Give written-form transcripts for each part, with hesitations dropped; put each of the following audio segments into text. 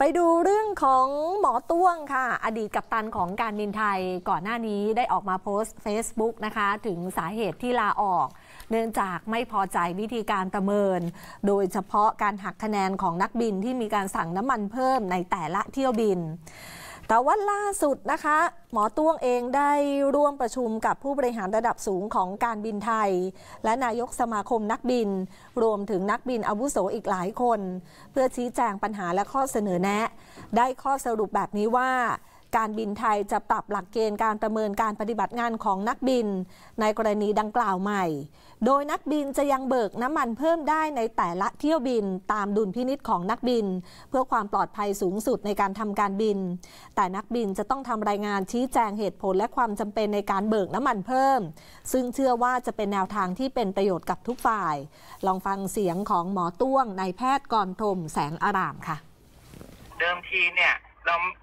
ไปดูเรื่องของหมอต้วงค่ะอดีตกัปตันของการบินไทยก่อนหน้านี้ได้ออกมาโพสต์ Facebook นะคะถึงสาเหตุที่ลาออกเนื่องจากไม่พอใจวิธีการประเมินโดยเฉพาะการหักคะแนนของนักบินที่มีการสั่งน้ำมันเพิ่มในแต่ละเที่ยวบินแต่ว่าล่าสุดนะคะหมอต้วงเองได้ร่วมประชุมกับผู้บริหารระดับสูงของการบินไทยและนายกสมาคมนักบินรวมถึงนักบินอาวุโสอีกหลายคนเพื่อชี้แจงปัญหาและข้อเสนอแนะได้ข้อสรุปแบบนี้ว่าการบินไทยจะปรับหลักเกณฑ์การประเมินการปฏิบัติงานของนักบินในกรณีดังกล่าวใหม่โดยนักบินจะยังเบิกน้ำมันเพิ่มได้ในแต่ละเที่ยวบินตามดุลพินิจของนักบินเพื่อความปลอดภัยสูงสุดในการทำการบินแต่นักบินจะต้องทำรายงานชี้แจงเหตุผลและความจำเป็นในการเบิกน้ำมันเพิ่มซึ่งเชื่อว่าจะเป็นแนวทางที่เป็นประโยชน์กับทุกฝ่ายลองฟังเสียงของหมอต้วงนายแพทย์กรธมแสงอารามค่ะเดิมทีเนี่ย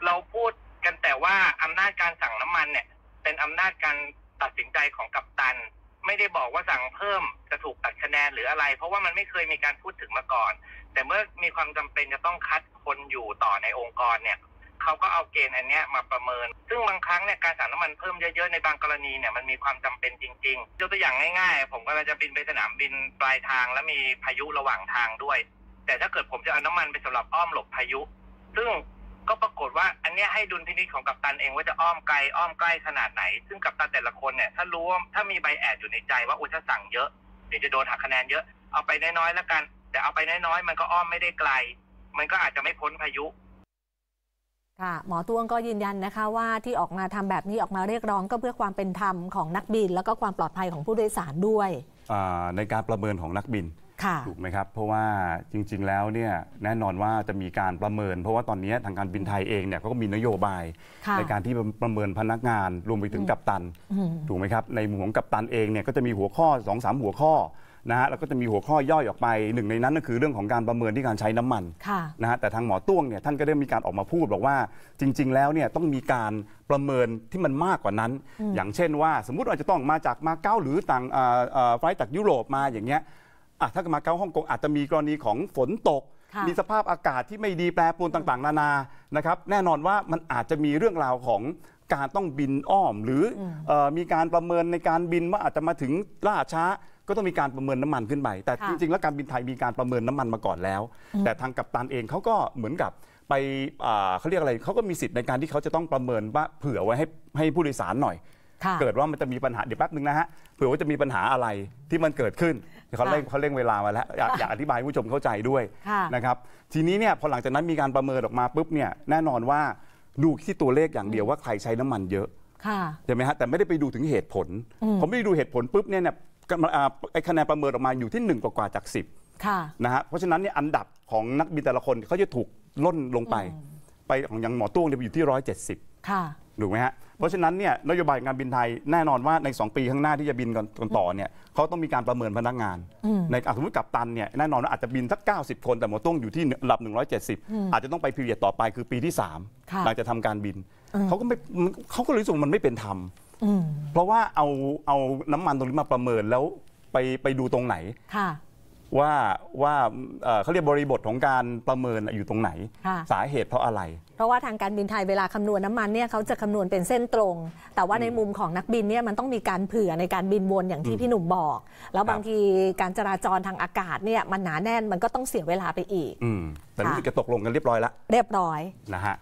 เราพูดกันแต่ว่าอำนาจการสั่งน้ำมันเนี่ยเป็นอำนาจการตัดสินใจของกัปตันไม่ได้บอกว่าสั่งเพิ่มจะถูกตัดคะแนนหรืออะไรเพราะว่ามันไม่เคยมีการพูดถึงมาก่อนแต่เมื่อมีความจำเป็นจะต้องคัดคนอยู่ต่อในองค์กรเนี่ยเขาก็เอาเกณฑ์อันนี้มาประเมินซึ่งบางครั้งเนี่ยการสั่งน้ำมันเพิ่มเยอะๆในบางกรณีเนี่ยมันมีความจำเป็นจริงๆยกตัวอย่างง่ายๆผมกำลังจะบินไปสนามบินปลายทางและมีพายุระหว่างทางด้วยแต่ถ้าเกิดผมจะเอาน้ำมันไปสำหรับอ้อมหลบพายุซึ่งก็ปรากฏว่าอันนี้ให้ดุลพินิจของกัปตันเองว่าจะอ้อมไกลอ้อมใกล้ขนาดไหนซึ่งกัปตันแต่ละคนเนี่ยถ้ารู้ถ้ามีใบแอดอยู่ในใจว่าถ้าสั่งเยอะเดี๋ยวจะโดนหักคะแนนเยอะเอาไปน้อยๆแล้วกันแต่เอาไปน้อยๆมันก็อ้อมไม่ได้ไกลมันก็อาจจะไม่พ้นพายุค่ะหมอต้วงก็ยืนยันนะคะว่าที่ออกมาทำแบบนี้ออกมาเรียกร้องก็เพื่อความเป็นธรรมของนักบินแล้วก็ความปลอดภัยของผู้โดยสารด้วยในการประเมินของนักบินถูกไหมครับเพราะว่าจริงๆแล้วเนี่ยแน่นอนว่าจะมีการประเมินเพราะว่าตอนนี้ทางการบินไทยเองเนี่ยเขาก็มีนโยบายในการที่ประเมินพนักงานรวมไปถึงกัปตันถูกไหมครับในมุมของกัปตันเองเนี่ยก็จะมีหัวข้อ 2-3 หัวข้อนะฮะแล้วก็จะมีหัวข้อย่อยออกไปหนึ่งในนั้นก็คือเรื่องของการประเมินที่การใช้น้ำมันนะฮะแต่ทางหมอต้วงเนี่ยท่านก็ได้มีการออกมาพูดบอกว่าจริงๆแล้วเนี่ยต้องมีการประเมินที่มันมากกว่านั้นอย่างเช่นว่าสมมุติว่าจะต้องมาจากมาเก๊าหรือต่างไฟล์จากยุโรปมาอย่างเงี้ยถ้ามาเก๊าฮ่องกงอาจจะมีกรณีของฝนตกมีสภาพอากาศที่ไม่ดีแปรปรวนต่างๆนานานะครับแน่นอนว่ามันอาจจะมีเรื่องราวของการต้องบินอ้อมหรือมีการประเมินในการบินว่าอาจจะมาถึงล่าช้าก็ต้องมีการประเมินน้ำมันขึ้นไปแต่จริงๆแล้วการบินไทยมีการประเมินน้ำมันมาก่อนแล้วแต่ทางกัปตันเองเขาก็เหมือนกับไปเขาเรียกอะไรเขาก็มีสิทธิ์ในการที่เขาจะต้องประเมินว่าเผื่อไว้ให้ผู้โดยสารหน่อยเกิดว่ามันจะมีปัญหาเดี๋ยวแป๊บนึงนะฮะเผื่อว่าจะมีปัญหาอะไรที่มันเกิดขึ้นเขาเร่งเวลามาแล้วอยากอธิบายผู้ชมเข้าใจด้วยนะครับทีนี้เนี่ยพอหลังจากนั้นมีการประเมินออกมาปุ๊บเนี่ยแน่นอนว่าดูที่ตัวเลขอย่างเดียวว่าใครใช้น้ำมันเยอะใช่ไหมฮะแต่ไม่ได้ไปดูถึงเหตุผลผมไม่ได้ดูเหตุผลปุ๊บเนี่ยคะแนนประเมินออกมาอยู่ที่1กว่าจาก10นะฮะเพราะฉะนั้นเนี่ยอันดับของนักบินแต่ละคนเขาจะถูกล่นลงไปของอย่างหมอต้วงเนี่ยอยู่ที่170ถูกไหมฮะเพราะฉะนั้นเนี่ยนโยบายการบินไทยแน่นอนว่าใน2ปีข้างหน้าที่จะบินกันต่อเนี่ยเขาต้องมีการประเมินพนักงานในสมมติกัปตันเนี่ยแน่นอนว่าอาจจะบินสัก90คนแต่หมอต้วงอยู่ที่ระดับ170อาจจะต้องไปพิเรียดต่อไปคือปีที่3หลังจะทำการบินเขาก็รู้สึกมันไม่เป็นธรรมเพราะว่าเอาน้ำมันตรงนี้มาประเมินแล้วไปดูตรงไหนว่าเขาเรียกบริบทของการประเมินอยู่ตรงไหนสาเหตุเพราะอะไรเพราะว่าทางการบินไทยเวลาคำนวณน้ำมันเนี่ยเขาจะคำนวณเป็นเส้นตรงแต่ว่าในมุมของนักบินเนี่ยมันต้องมีการเผื่อในการบินวนอย่างที่พี่หนุ่มบอกแล้วบางทีการจราจรทางอากาศเนี่ยมันหนาแน่นมันก็ต้องเสียเวลาไปอีกแต่นี่จะตกลงกันเรียบร้อยแล้วเรียบร้อยนะฮะ